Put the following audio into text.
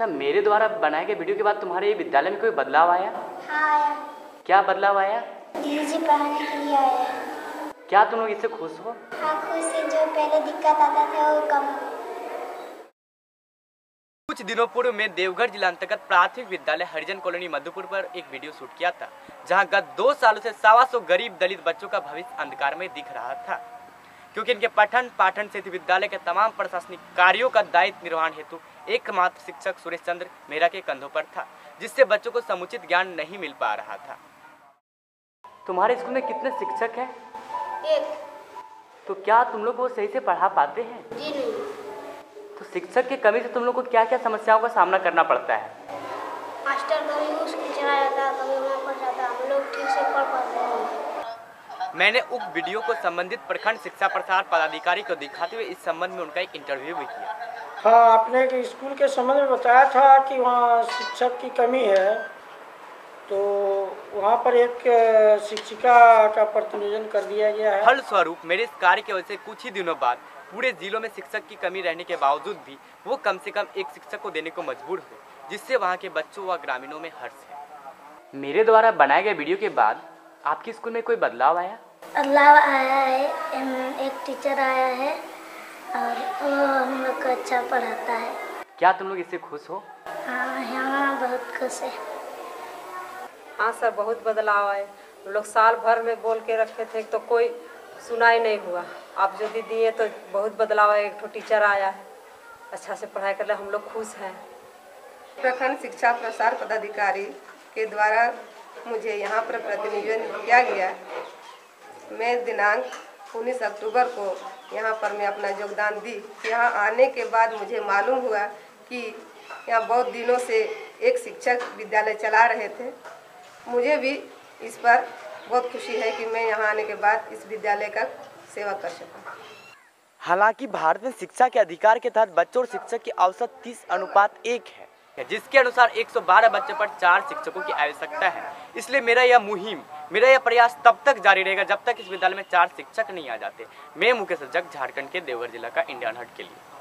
अच्छा, मेरे द्वारा बनाए गए वीडियो के बाद तुम्हारे विद्यालय में कोई बदलाव आया? हाँ आया। क्या बदलाव आया? जी पढ़ाने के लिए आया। क्या तुम लोग इससे खुश हो? हाँ खुश है, जो पहले दिक्कत आता था वो कम। कुछ दिनों पूर्व में देवघर जिला अंतर्गत प्राथमिक विद्यालय हरिजन कॉलोनी मधुपुर पर एक वीडियो शूट किया था, जहां गत 2 सालों से 125 गरीब दलित बच्चों का भविष्य अंधकार में दिख रहा था, क्योंकि इनके पठन पाठन सहित विद्यालय के तमाम प्रशासनिक कार्यों का दायित्व निर्वहन हेतु एकमात्र शिक्षक सुरेश चंद्र मेहरा के कंधों पर था, जिससे बच्चों को समुचित ज्ञान नहीं मिल पा रहा था। तुम्हारे स्कूल में कितने शिक्षक हैं? एक। तो क्या तुम लोग वो सही से पढ़ा पाते हैं? जी नहीं। तो शिक्षक की कमी से तुम लोग को क्या क्या समस्याओं का सामना करना पड़ता है? मास्टर कभी स्कूल चला जाता, कभी वहाँ पर जाता, हम लोग ठीक से पढ़ पाते हैं। मैंने उक्त वीडियो को संबंधित प्रखंड शिक्षा प्रसार पदाधिकारी को दिखाते हुए इस संबंध में उनका एक इंटरव्यू भी किया। हाँ, आपने स्कूल के संबंध में बताया था कि वहाँ शिक्षक की कमी है, तो वहाँ पर एक शिक्षिका का प्रतिनिधि कर दिया गया है। फलस्वरूप मेरे इस कार्य की वजह से कुछ ही दिनों बाद पूरे जिलों में शिक्षक की कमी रहने के बावजूद भी वो कम से कम एक शिक्षक को देने को मजबूर हुए, जिससे वहाँ के बच्चों व ग्रामीणों में हर्ष है। मेरे द्वारा बनाए गए वीडियो के बाद आपके स्कूल में कोई बदलाव आया? बदलाव आया है, एक टीचर आया है और वो हम लोग को अच्छा पढ़ाता है। क्या तुम लोग इससे खुश हो? हाँ, यहाँ बहुत खुश है। हाँ सर, बहुत बदलाव आए। हम लोग साल भर में बोल के रखे थे तो कोई सुनाई नहीं हुआ, आप जो दीदी है तो बहुत बदलाव है। एक टीचर आया है, अच्छा से पढ़ाई कर रहे, हम लोग खुश हैं। प्रखंड शिक्षा प्रसार पदाधिकारी के द्वारा मुझे यहाँ पर प्रतिनिधित्व किया गया। मैं दिनांक 19 अक्टूबर को यहाँ पर मैं अपना योगदान दी। यहाँ आने के बाद मुझे मालूम हुआ कि यहाँ बहुत दिनों से एक शिक्षक विद्यालय चला रहे थे। मुझे भी इस पर बहुत खुशी है कि मैं यहाँ आने के बाद इस विद्यालय का सेवा कर सकूँ। हालांकि भारत में शिक्षा के अधिकार के तहत बच्चों और शिक्षक की औसत 30:1 है, जिसके अनुसार 112 बच्चों पर 4 शिक्षकों की आवश्यकता है। इसलिए मेरा यह प्रयास तब तक जारी रहेगा जब तक इस विद्यालय में 4 शिक्षक नहीं आ जाते। मैं मुकेश रजक, झारखंड के देवघर जिला का इंडियन अनहर्ड के लिए।